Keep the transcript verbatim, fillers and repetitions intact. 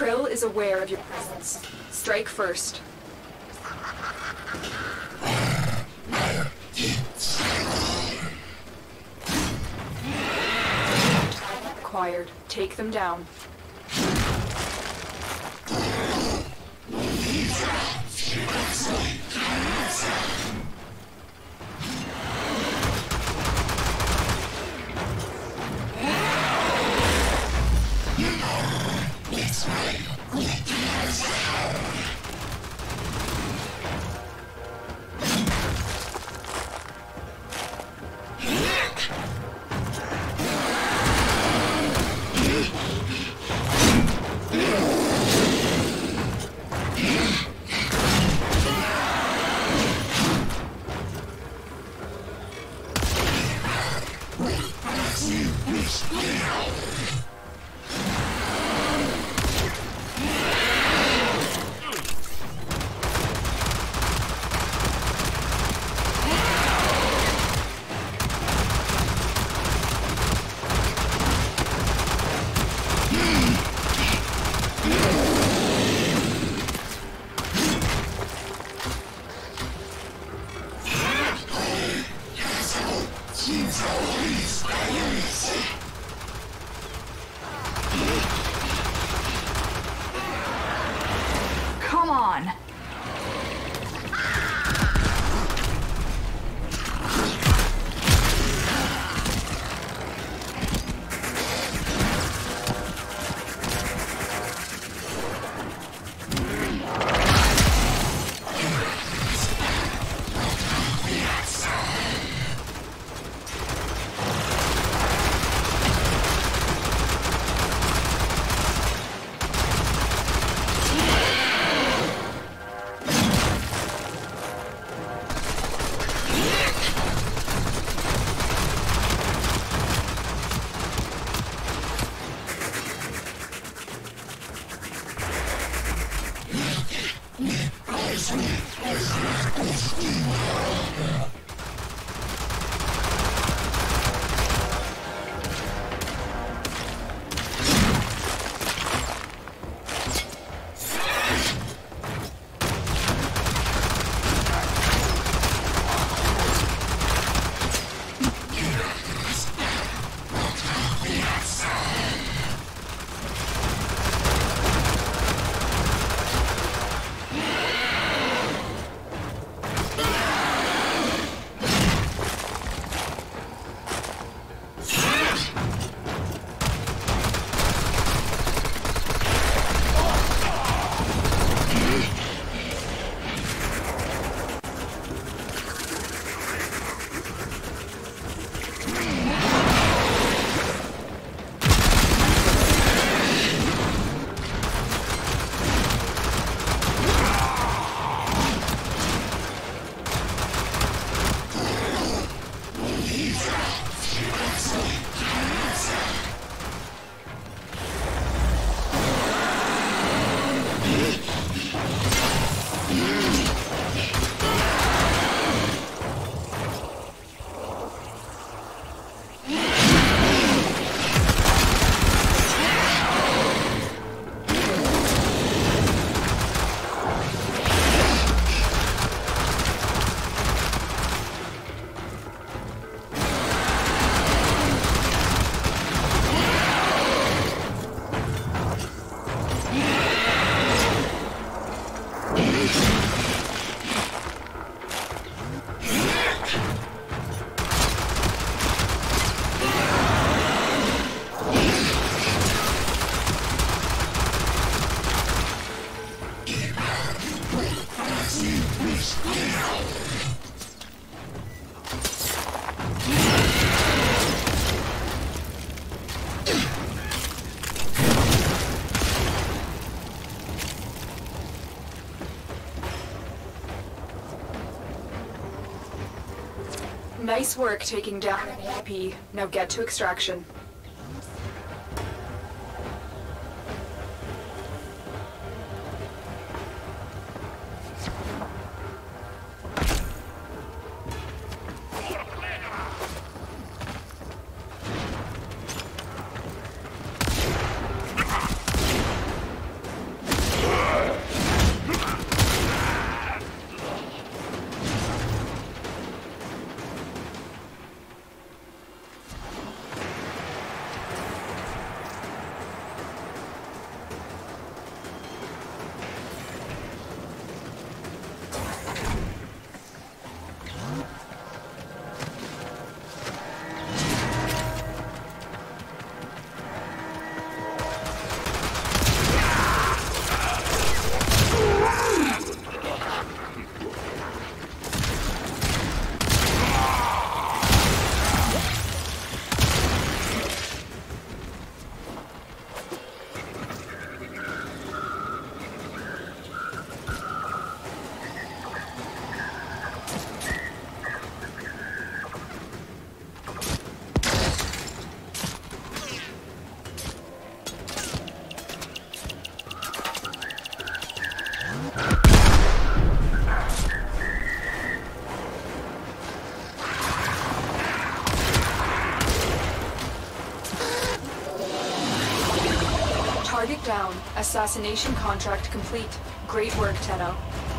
Krill is aware of your presence. Strike first. Acquired. Take them down. Nice work taking down an E M P. Now get to extraction. Down. Assassination contract complete. Great work, Tenno.